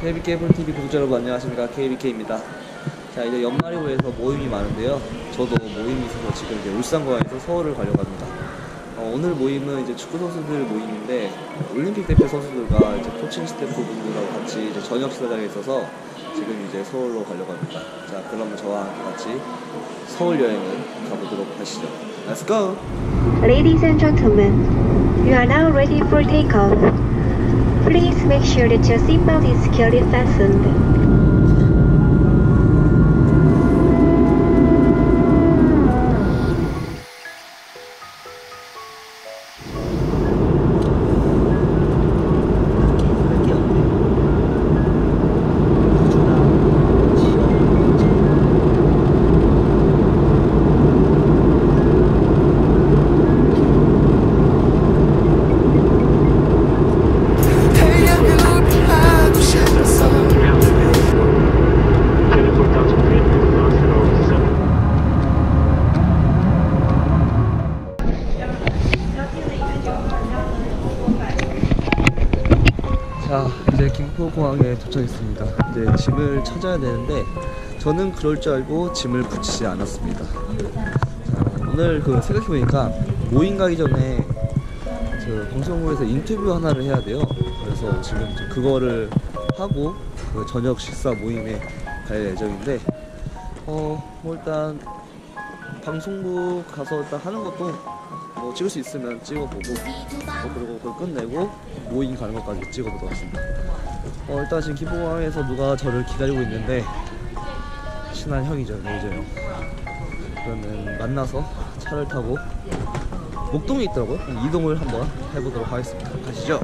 KBK풋볼TV 구독자 여러분 안녕하십니까, KBK입니다. 자, 이제 연말이고에서 모임이 많은데요. 저도 모임이 있어서 지금 이제 울산공항에서 서울을 가려고 합니다. 오늘 모임은 이제 축구 선수들 모임인데, 올림픽 대표 선수들과 이제 코칭 스태프분들하고 같이 이제 저녁 식사장에 있어서 지금 이제 서울로 가려고 합니다. 자, 그러면 저와 같이 서울 여행을 가보도록 하시죠. Let's go! Ladies and gentlemen, you are now ready for takeoff. Please make sure that your seatbelt is securely fastened. 자, 이제 김포공항에 도착했습니다. 이제 짐을 찾아야 되는데 저는 그럴 줄 알고 짐을 붙이지 않았습니다. 자, 오늘 생각해보니까 모임 가기 전에 저 방송국에서 인터뷰 하나를 해야 돼요. 그래서 지금 그거를 하고 저녁 식사 모임에 갈 예정인데 뭐 일단 방송국 가서 일단 하는 것도 뭐 찍을 수 있으면 찍어보고 그리고 그걸 끝내고 모임 가는 것까지 찍어보도록 하겠습니다. 일단 지금 김포공항에서 누가 저를 기다리고 있는데 친한 형이죠, 노제 형. 그러면 만나서 차를 타고 목동에 있더라고요. 이동을 한번 해보도록 하겠습니다. 가시죠.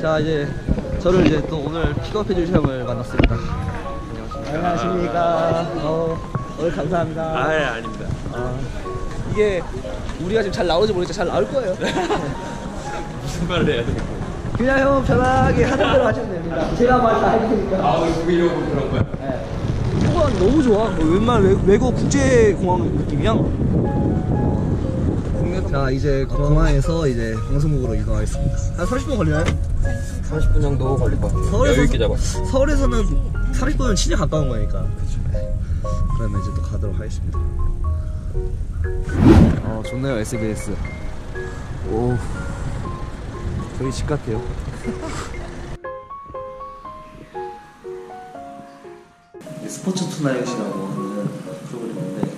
자, 이제 저를 이제 또 오늘 픽업해줄 형을 만났습니다. 안녕하십니까. 오늘 감사합니다. 아닙니다. 이게 우리가 지금 잘 나오는지 모르겠지만 잘 나올 거예요. 무슨 말을 해야 되겠고. 그냥 형 편하게 하던 대로 하시면 됩니다. 제가 말 다 할 테니까. 왜 이러고 그런 거야? 네. 공항 너무 좋아. 외국 국제공항 느낌이야. 자, 이제 공항에서 이제 방송국으로 이동하겠습니다. 한 30분 걸리나요? 30분 정도 걸릴 것 같아요. 서울에서, 여유 있게 잡아. 서울에서는 30분은 진짜 가까운 거니까. 그렇죠. 그러면 이제 또 가도록 하겠습니다. 좋네요, SBS. 오, 저희 집 같아요. 스포츠 투나잇이라고 하는 프로그램인데,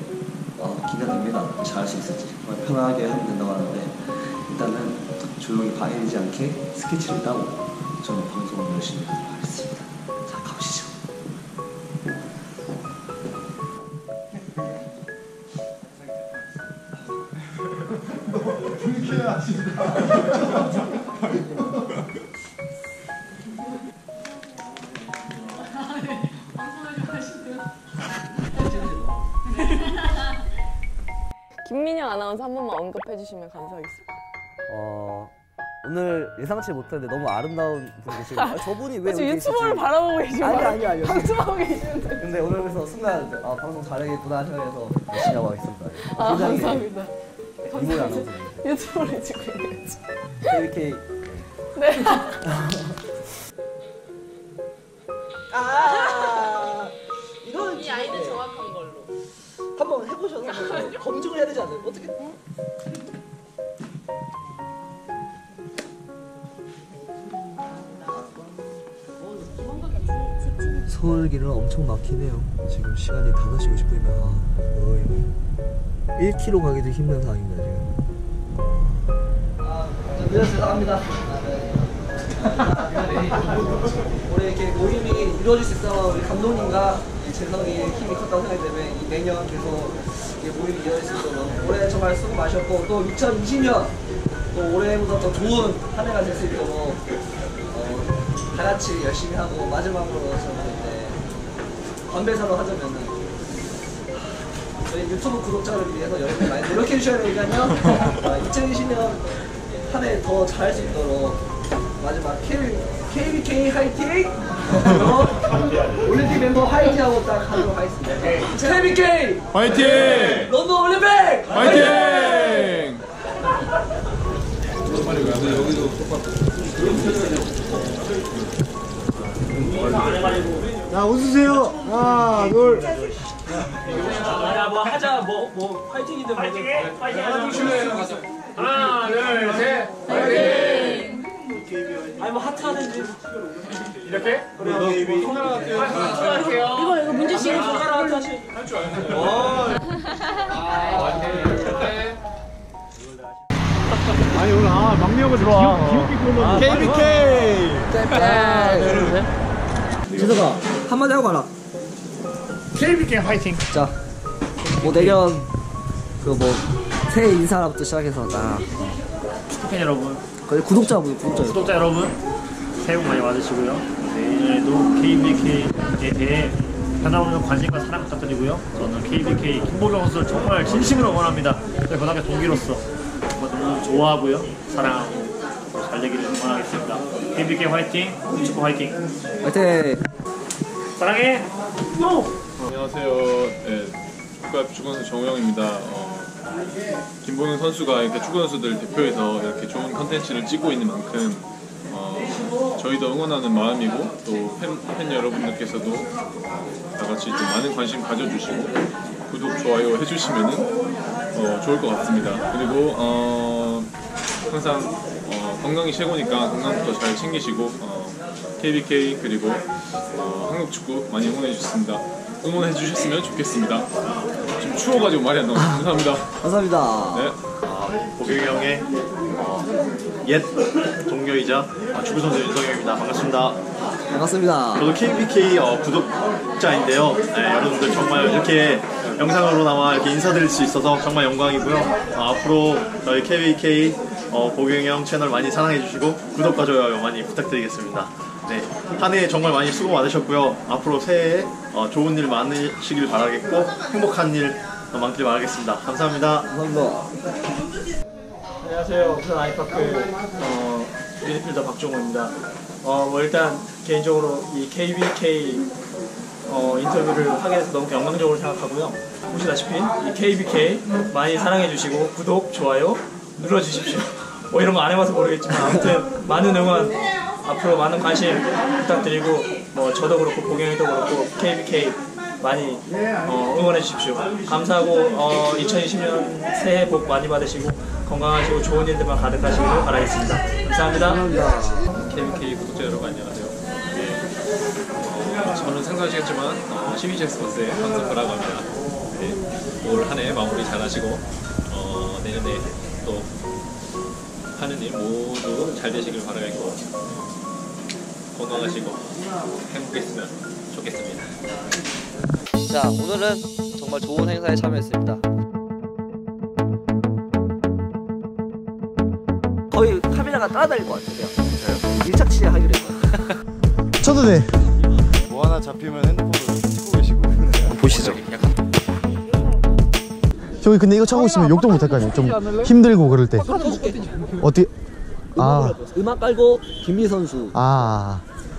기대됩니다. 잘 할 수 있을지. 정말 편하게 하면 된다고 하는데, 일단은 조용히 방해되지 않게 스케치를 따고 저는 방송을 열심히 하도록 하겠습니다. 자, 가보시죠. 김민영 아나운서 한 번만 언급해주시면 감사하겠습니다. 오늘 예상치 못했는데 너무 아름다운 분이 계시고 저분이 왜 여기 계시지? 유튜브를 바라보고 계시는 거예요? 아니요. 방송하고 계시는데. 근데 오늘 그래서 순간 방송 잘하겠구나 생각해서 열심히 하고 하겠습니다. 감사합니다. 감사합니다. 유튜브를 찍고 있는지. KBK. 네. 이건 이 아이는 정확한 걸로. 한번 해보셔서 검증을 해야 되지 않나요? 어떻게? 서울길은 엄청 막히네요. 지금 시간이 5시 50분이면 거의 1km 가기도 힘든 상황입니다, 지금. 늦었어요. 감사합니다. 올해 이렇게 모임이 이루어질 수 있어서 우리 감독님과 재성이의 힘이 컸다고 생각하기 때문에 내년 계속 모임이 이루어질 수 있도록 올해 정말 수고 많으셨고, 또 2020년 또 올해보다 더 좋은 한 해가 될 수 있도록 다 같이 열심히 하고, 마지막으로 저는 건배사로 하자면은 저희 유튜브 구독자를 위해서 여러분들 많이 노력해 주셔야 되니까요. 2020년 한 해 더 잘할 수 있도록 마지막 KBK 화이팅! 올림픽 멤버 화이팅 하고 딱 하도록 하겠습니다. KBK 화이팅! 런던 올림픽 화이팅! 여기도 똑같고. 웃으세요. 하나, 둘. 야, 뭐 하자, 뭐 파이팅이든 파이팅. 하나, 둘, 셋. 파이팅. 아니 뭐 하트 하든지. 이렇게? 그래. 손가락 할게요. 이거 문제 씨는 손가락 하트 하시. 할 줄 알아요. 아니 오늘 막내하고 들어와. 귀엽게 KBK. 네. 지석아 한마디 하고 가라. KBK 화이팅. 자, 뭐 내년 그뭐 새해 인사부터 시작해서 다. 축구팬 여러분. 그 구독자 여러분. 새해 복 많이 받으시고요. 내년에도 KBK에 대해 변함없는 관심과 사랑 부탁드리고요. 저는 KBK 김보경 선수를 정말 진심으로 응원합니다. 고등학교 동기로서. 너무 좋아하고요, 사랑하고 잘 되기를 응원하겠습니다. KBK 화이팅! 축구 화이팅! 화이팅! 사랑해! No! 안녕하세요. 네, 축구선수 정우영입니다. 김보경 선수가 이렇게 축구선수들 대표해서 이렇게 좋은 컨텐츠를 찍고 있는 만큼 저희도 응원하는 마음이고 또 팬 여러분들께서도 다같이 좀 많은 관심 가져주시고 구독, 좋아요 해주시면 좋을 것 같습니다. 그리고 항상 건강이 최고니까 건강부터 잘 챙기시고 KBK 그리고 한국 축구 많이 응원해 주셨으면 좋겠습니다. 지금 추워가지고 말이 안 나와요. 감사합니다. 감사합니다. 네. 보경이 형의 옛 동료이자 축구선수 윤성형입니다. 반갑습니다. 반갑습니다. 저도 KBK 구독자인데요. 네, 여러분들 정말 이렇게 영상으로 나와 이렇게 인사드릴 수 있어서 정말 영광이고요. 앞으로 저희 KBK 보경형 채널 많이 사랑해주시고 구독과 좋아요 많이 부탁드리겠습니다. 네, 한 해 정말 많이 수고 많으셨고요. 앞으로 새해에 좋은 일 많으시길 바라겠고 행복한 일 많길 바라겠습니다. 감사합니다. 감사합니다. 안녕하세요. 부산 아이파크 미드필더 박종호입니다. 뭐 일단 개인적으로 이 KBK 인터뷰를 하게 돼서 너무 영광적으로 생각하고요. 보시다시피 이 KBK 많이 사랑해주시고 구독, 좋아요 눌러주십시오. 뭐 이런 거 안 해봐서 모르겠지만 아무튼 많은 응원, 앞으로 많은 관심 부탁드리고 뭐 저도 그렇고 보경이도 그렇고 KBK 많이 응원해주십시오. 감사하고 2020년 새해 복 많이 받으시고 건강하시고 좋은 일들만 가득하시길 바라겠습니다. 감사합니다. KBK 구독자 여러분 안녕하세요. 네. 저는 생소하시겠지만 12GX버스의 황석호라고 합니다. 네. 올 한 해 마무리 잘하시고 내년에 또 하는 일 모두 잘 되시길 바라겠고 건강하시고 행복했으면 좋겠습니다. 자, 오늘은 정말 좋은 행사에 참여했습니다. 거의 카메라가 따라다닐 것 같아요. 일착취재 하기로 했어요. 쳐도 돼. 뭐 하나 잡히면 핸드폰으로 찍고 계시고. 보시죠. 저기 근데 이거 차고 있으면 욕도 못할 거 아니에요. 좀 힘들고 그럴 때. 어떻게? 음악 깔고 김미 선수.